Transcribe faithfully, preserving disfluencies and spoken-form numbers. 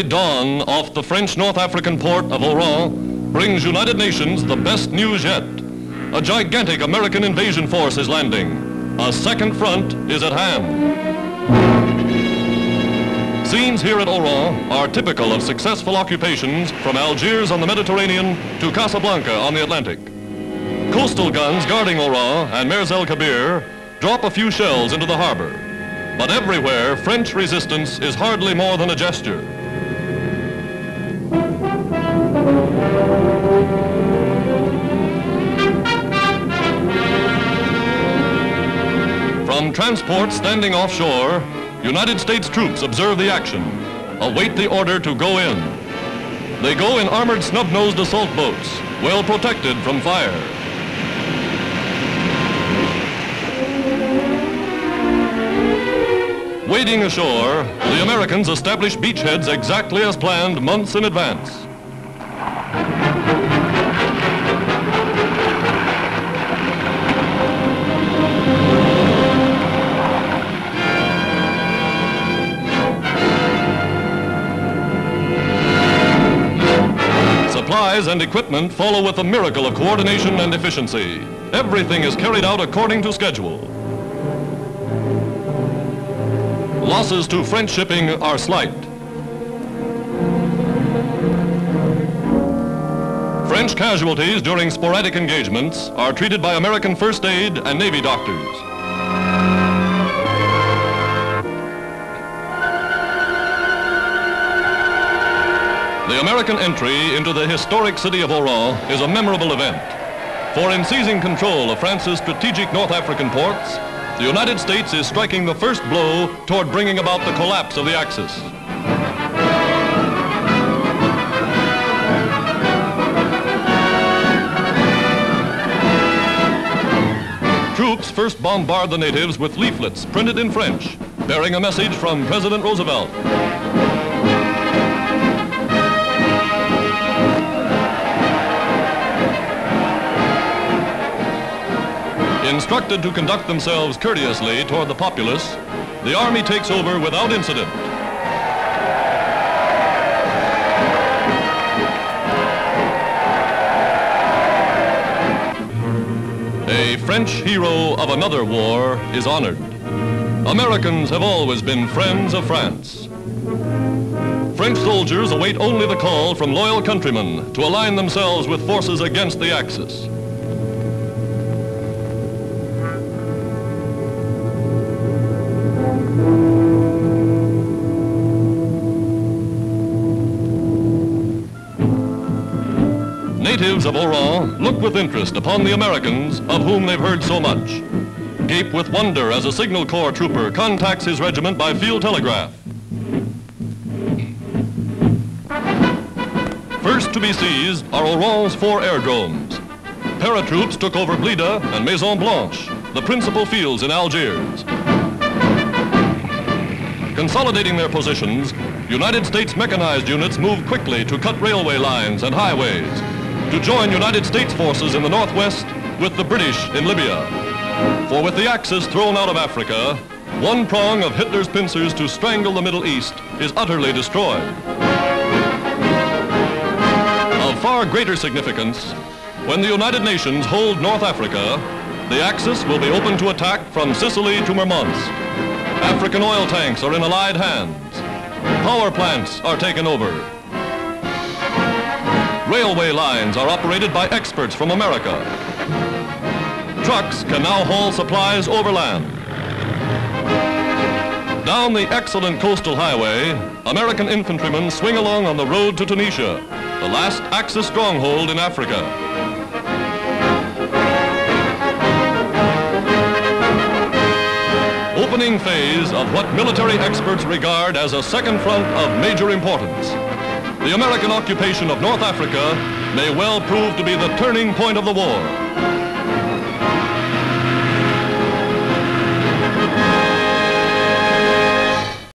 early dawn off the French North African port of Oran brings United Nations the best news yet. A gigantic American invasion force is landing. A second front is at hand. Scenes here at Oran are typical of successful occupations from Algiers on the Mediterranean to Casablanca on the Atlantic. Coastal guns guarding Oran and Mers el-Kabir drop a few shells into the harbor. But everywhere, French resistance is hardly more than a gesture. From transports standing offshore, United States troops observe the action, await the order to go in. They go in armored snub-nosed assault boats, well protected from fire. Wading ashore, the Americans establish beachheads exactly as planned months in advance. Supplies and equipment follow with a miracle of coordination and efficiency. Everything is carried out according to schedule. Losses to French shipping are slight. French casualties during sporadic engagements are treated by American first aid and Navy doctors. The American entry into the historic city of Oran is a memorable event. For in seizing control of France's strategic North African ports, the United States is striking the first blow toward bringing about the collapse of the Axis. Troops first bombard the natives with leaflets printed in French, bearing a message from President Roosevelt. Instructed to conduct themselves courteously toward the populace, the army takes over without incident. A French hero of another war is honored. Americans have always been friends of France. French soldiers await only the call from loyal countrymen to align themselves with forces against the Axis. Natives of Oran look with interest upon the Americans of whom they've heard so much. Gape with wonder as a Signal Corps trooper contacts his regiment by field telegraph. First to be seized are Oran's four airdromes. Paratroops took over Blida and Maison Blanche, the principal fields in Algiers. Consolidating their positions, United States mechanized units move quickly to cut railway lines and highways, to join United States forces in the Northwest with the British in Libya. For with the Axis thrown out of Africa, one prong of Hitler's pincers to strangle the Middle East is utterly destroyed. Of far greater significance, when the United Nations hold North Africa, the Axis will be open to attack from Sicily to Murmansk. African oil tanks are in Allied hands. Power plants are taken over. Railway lines are operated by experts from America. Trucks can now haul supplies overland. Down the excellent coastal highway, American infantrymen swing along on the road to Tunisia, the last Axis stronghold in Africa. Opening phase of what military experts regard as a second front of major importance. The American occupation of North Africa may well prove to be the turning point of the war.